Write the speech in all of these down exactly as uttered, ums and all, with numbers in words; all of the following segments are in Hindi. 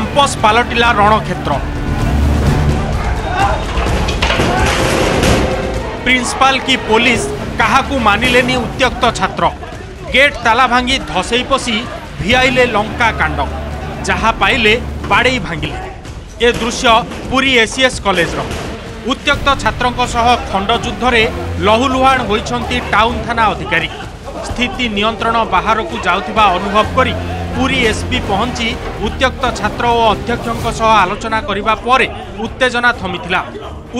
कैंपस पालटिला रणक्षेत्र। प्रिंसिपाल की पुलिस कहा को मानिलेनी उत्त्यक्त छात्र। गेट ताला भांगी धसई पसी भियाइले लंका कांड, जहाँ पाइले बाड़े भांगिले। ए दृश्य पूरी एसीएस कॉलेज उत्त्यक्त छात्रों खंडयुद्ध रे लहुलुहाण होइछंती टाउन थाना अधिकारी। स्थिति नियंत्रण बाहर को जाउथिबा अनुभव करी पूरी एसपी पहुंची उत्त्यक्त छात्र और अध्यक्षों सह आलोचना करिबा परे उत्तेजना थमिथिला।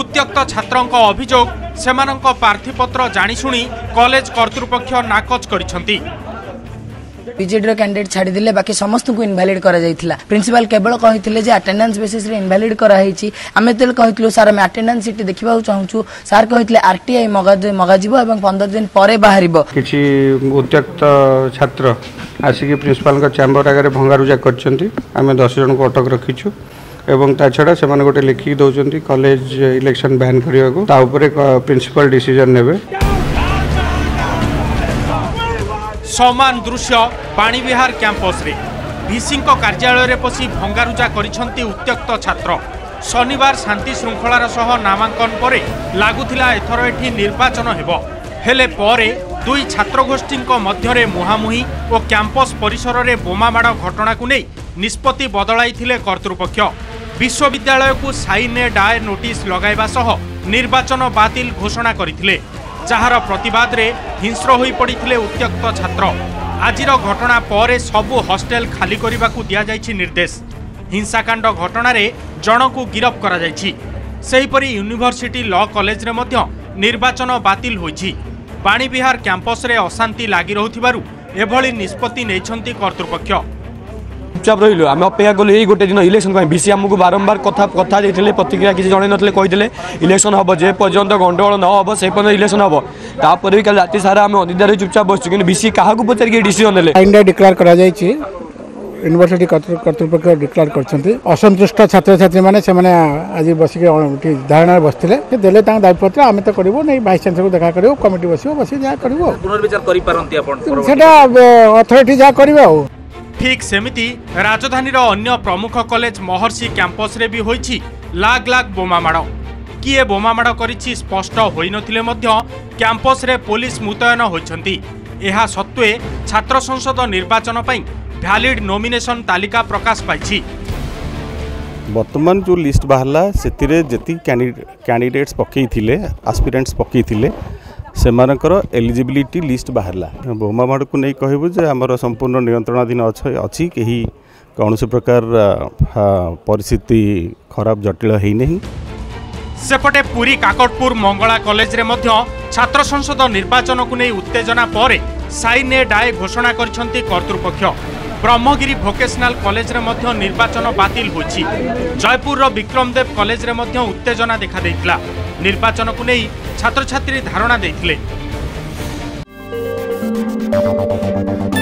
उत्त्यक्त छात्रों अभियोग सेमानक प्रार्थीपत्र जाणीशुणी कॉलेज कर्तृपक्ष नाकच करिसेंती। बीजेडी रो कैंडिडेट छाड़ी दिले, बाकी समस्त को इनवैलिड करा जाइथिला। प्रिंसिपल केवल कहिथिले जे अटेंडेंस बेसिस रे इनवैलिड करा हेछि। आमे तेल कहिथलो सर आमे अटेंडेंस सीट देखिबा चाहूछु। सर कहिथले आरटीआई मगाजे मगाजिबो एवं पंद्रह दिन परे बाहरिबो। किछि उत्त्यक्त छात्र आसिक प्रिंसिपल का चैंबर आगे भंगारुजा करछंती। आमे दस जन को अटक रखिछु एवं ता छडा से माने गोटे लिखि दोचंती कॉलेज इलेक्शन बैन करियो को ता ऊपर प्रिंसिपल डिसीजन नेबे। समान दृश्य पाणीविहार कैंपस रे भीसी कार्यालय रे पसी भंगारुजा करिसेंती उत्त्यक्त छात्र। शनिवार शांति श्रृंखलार सह नामांकन परे लागुथिला एथर एठी निर्वाचन हेबो, हेले परे दुई छात्र गोष्ठीक मध्यरे मुहामुही और कैंपस परिसर रे बोमामाड़ घटना को नै निष्पत्ति बदलाइथिले कर्तृपक्ष। विश्वविद्यालय को साइने डाय नोटिस लगाइबा सह निर्वाचन बातिल घोषणा करथिले, जार प्रतिवाद रे हिंस्र होई पड़िथिले उत्त्यक्त छात्र। आजिर घटना पर सबु हॉस्टेल खाली करने को दि जाइछि निर्देश। हिंसाकांड घटना रे जनकु गिरफ करा जाइछि। सेहिपरि यूनिवर्सिटी लॉ कॉलेज रे मध्य निर्वाचन बातिल होइछि। पाणीविहार कैंपस रे अशांति लागि रहुथिबारु एभली निष्पत्ति नेछंती कर्तृपक्ष। चुपचाप रही आम अपेक्षा कलु ये गोटे दिन इलेक्शन पर बीसी आमको बारंबार कथा कथा देते प्रतिक्रिया किसी जन नईले इलेक्शन हम जे पर्यटन गंडगोल न हम से पर्यटन इलेक्शन हम तापर भी कल रात सारा आम अधिकार चुपचाप बसु कि बीसी क्या पचारिक डिसीजन ने डिक्लेयर कर यूनिवर्सिटी कर्तृपक्ष डिक्लेयर करछंती। असंतुष्ट छात्र छात्री माने से माने आज बसिक धारणा बसथिले देले तां दायित्वपत्र आमे त करबो नै भाइस चांसलर को देखा करबो कमिटी बसियो बसि जा करबो पुनर्विचार करि पारंती आपण सेटा अथॉरिटी जा करबो। ठीक सेमिति राजधानी अन्य प्रमुख कॉलेज महर्षि कैंपस रे भी होईछि लाख लाख बोमामाड़। किए बोमामाड़ करिछि स्पष्ट होई नथिले मध्य कैंपस रे पुलिस मुतयन होइछंती। एहा सत्वे छात्र संसद निर्वाचन पई वैलिड नॉमिनेशन तालिका प्रकाश पाइछि। बर्तमान जो लिस्ट बाहरला सेतिरे जति कैंडिडेट्स पकई थिले एस्पिरेंट्स पकई थिले सेमानकर एलिजिबिलिटी लिस्ट बाहरला। बोमामाड़ को नहीं कहबू जे आमर संपूर्ण नियंत्रणाधीन अच्छी कहीं कौन से प्रकार परिस्थिति खराब जटिल है नहीं। सेपटे पूरी काकटपुर मंगला कॉलेज रे मध्य छात्र संसद निर्वाचन को नहीं उत्तेजना पर साइने डाय घोषणा करछंती कर्तृपक्ष। ब्रह्मगिरी भोकेशनाल कॉलेज रे मध्य निर्वाचन बातिल होछि। जयपुर विक्रमदेव कॉलेज रे मध्य उत्तेजना देखा देइतला। निर्वाचन को नहीं छात्र छात्री धारणा देइथिले।